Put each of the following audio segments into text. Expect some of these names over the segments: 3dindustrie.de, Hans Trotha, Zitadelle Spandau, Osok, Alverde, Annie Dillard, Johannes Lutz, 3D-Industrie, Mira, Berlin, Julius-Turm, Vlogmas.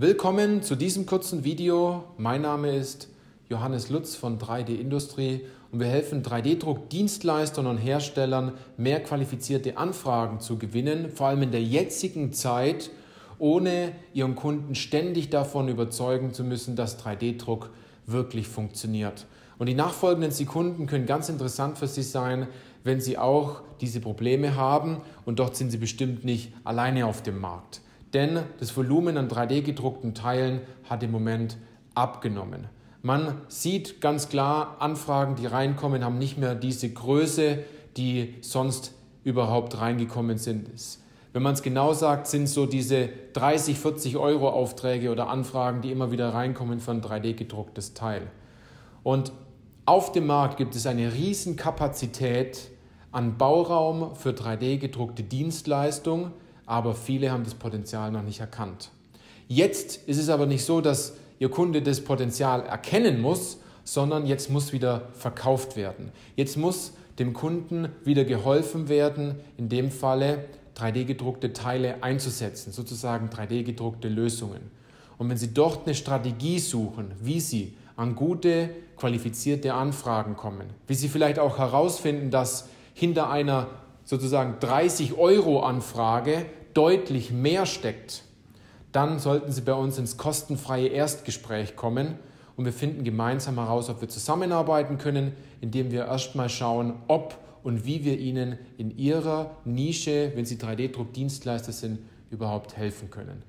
Willkommen zu diesem kurzen Video. Mein Name ist Johannes Lutz von 3D-Industrie und wir helfen 3D-Druck-Dienstleistern und Herstellern, mehr qualifizierte Anfragen zu gewinnen, vor allem in der jetzigen Zeit, ohne ihren Kunden ständig davon überzeugen zu müssen, dass 3D-Druck wirklich funktioniert. Und die nachfolgenden Sekunden können ganz interessant für Sie sein, wenn Sie auch diese Probleme haben, und dort sind Sie bestimmt nicht alleine auf dem Markt. Denn das Volumen an 3D-gedruckten Teilen hat im Moment abgenommen. Man sieht ganz klar, Anfragen, die reinkommen, haben nicht mehr diese Größe, die sonst überhaupt reingekommen sind. Wenn man es genau sagt, sind so diese 30, 40 Euro Aufträge oder Anfragen, die immer wieder reinkommen für ein 3D-gedrucktes Teil. Und auf dem Markt gibt es eine riesen Kapazität an Bauraum für 3D-gedruckte Dienstleistungen, aber viele haben das Potenzial noch nicht erkannt. Jetzt ist es aber nicht so, dass Ihr Kunde das Potenzial erkennen muss, sondern jetzt muss wieder verkauft werden. Jetzt muss dem Kunden wieder geholfen werden, in dem Falle 3D-gedruckte Teile einzusetzen, sozusagen 3D-gedruckte Lösungen. Und wenn Sie dort eine Strategie suchen, wie Sie an gute, qualifizierte Anfragen kommen, wie Sie vielleicht auch herausfinden, dass hinter einer sozusagen 30-Euro-Anfrage deutlich mehr steckt, dann sollten Sie bei uns ins kostenfreie Erstgespräch kommen und wir finden gemeinsam heraus, ob wir zusammenarbeiten können, indem wir erstmal schauen, ob und wie wir Ihnen in Ihrer Nische, wenn Sie 3D-Druckdienstleister sind, überhaupt helfen können.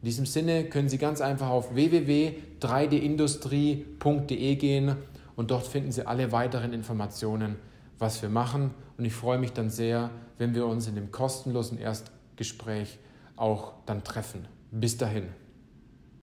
In diesem Sinne können Sie ganz einfach auf www.3dindustrie.de gehen und dort finden Sie alle weiteren Informationen, was wir machen, und ich freue mich dann sehr, wenn wir uns in dem kostenlosen Erstgespräch auch dann treffen. Bis dahin.